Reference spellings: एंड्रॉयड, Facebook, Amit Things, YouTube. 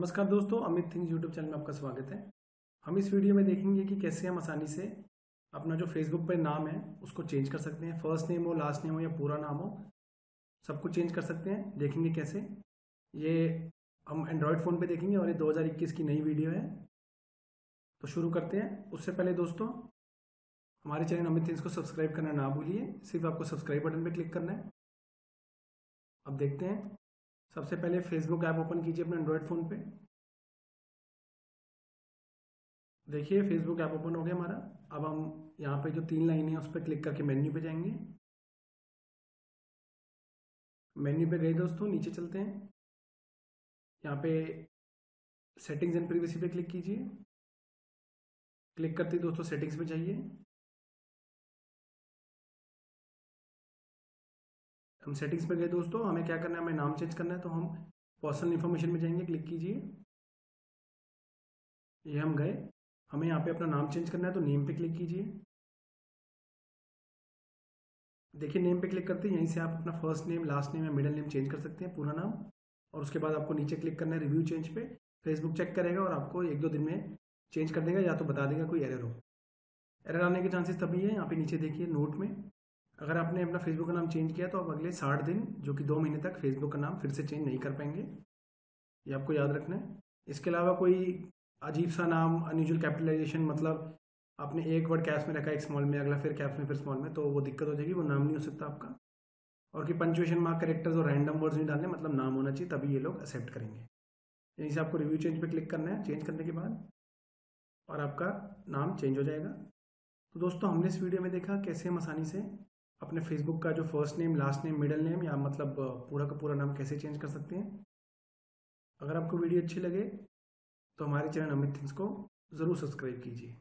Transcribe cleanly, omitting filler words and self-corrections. नमस्कार दोस्तों, Amit things YouTube channel में आपका स्वागत है। हम इस वीडियो में देखेंगे कि कैसे हम आसानी से अपना जो फेसबुक पर नाम है उसको चेंज कर सकते हैं। फर्स्ट नेम हो, लास्ट नेम हो या पूरा नाम हो, सब कुछ चेंज कर सकते हैं। देखेंगे कैसे, ये हम एंड्रॉयड फ़ोन पे देखेंगे और ये 2021 की नई वीडियो है। तो शुरू करते हैं। उससे पहले दोस्तों, हमारे चैनल अमित थिंग्स को सब्सक्राइब करना ना भूलिए। सिर्फ आपको सब्सक्राइब बटन पर क्लिक करना है। अब देखते हैं, सबसे पहले फेसबुक ऐप ओपन कीजिए अपने एंड्रॉयड फ़ोन पे। देखिए फेसबुक ऐप ओपन हो गया हमारा। अब हम यहाँ पे जो 3 लाइन है उस पर क्लिक करके मेन्यू पे जाएंगे। मेन्यू पे गए दोस्तों, नीचे चलते हैं। यहाँ पे सेटिंग्स एंड प्राइवेसी पे क्लिक कीजिए। क्लिक करते ही दोस्तों सेटिंग्स पे जाइए। हम सेटिंग्स पे गए दोस्तों। हमें क्या करना है, हमें नाम चेंज करना है, तो हम पर्सनल इन्फॉर्मेशन में जाएंगे। क्लिक कीजिए, ये हम गए। हमें यहाँ पे अपना नाम चेंज करना है तो नेम पे क्लिक कीजिए। देखिए नेम पे क्लिक करते हैं, यहीं से आप अपना फर्स्ट नेम, लास्ट नेम या मिडिल नेम चेंज कर सकते हैं, पूरा नाम। और उसके बाद आपको नीचे क्लिक करना है रिव्यू चेंज पे। फेसबुक चेक करेगा और आपको 1-2 दिन में चेंज कर देगा, या तो बता देगा कोई एरर हो। एरर आने के चांसेस तभी है। यहाँ पे नीचे देखिए नोट में, अगर आपने अपना फेसबुक का नाम चेंज किया तो आप अगले 60 दिन जो कि 2 महीने तक फेसबुक का नाम फिर से चेंज नहीं कर पाएंगे। ये आपको याद रखना है। इसके अलावा कोई अजीब सा नाम, अनयूजुअल कैपिटलाइजेशन, मतलब आपने एक वर्ड कैप्स में रखा, एक स्मॉल में, अगला फिर कैप्स में, फिर स्मॉल में, तो वो दिक्कत हो जाएगी, वो नाम नहीं हो सकता आपका। और कि पंक्चुएशन मार्क, कैरेक्टर्स और रैंडम वर्ड्स नहीं डालने, मतलब नाम होना चाहिए, तभी ये लोग एक्सेप्ट करेंगे। यहीं से आपको रिव्यू चेंज पर क्लिक करना है। चेंज करने के बाद और आपका नाम चेंज हो जाएगा। तो दोस्तों हमने इस वीडियो में देखा कैसे हम आसानी से अपने फेसबुक का जो first name, last name, middle name या मतलब पूरा का पूरा नाम कैसे चेंज कर सकते हैं। अगर आपको वीडियो अच्छी लगे तो हमारे चैनल अमित थिंग्स को ज़रूर सब्सक्राइब कीजिए।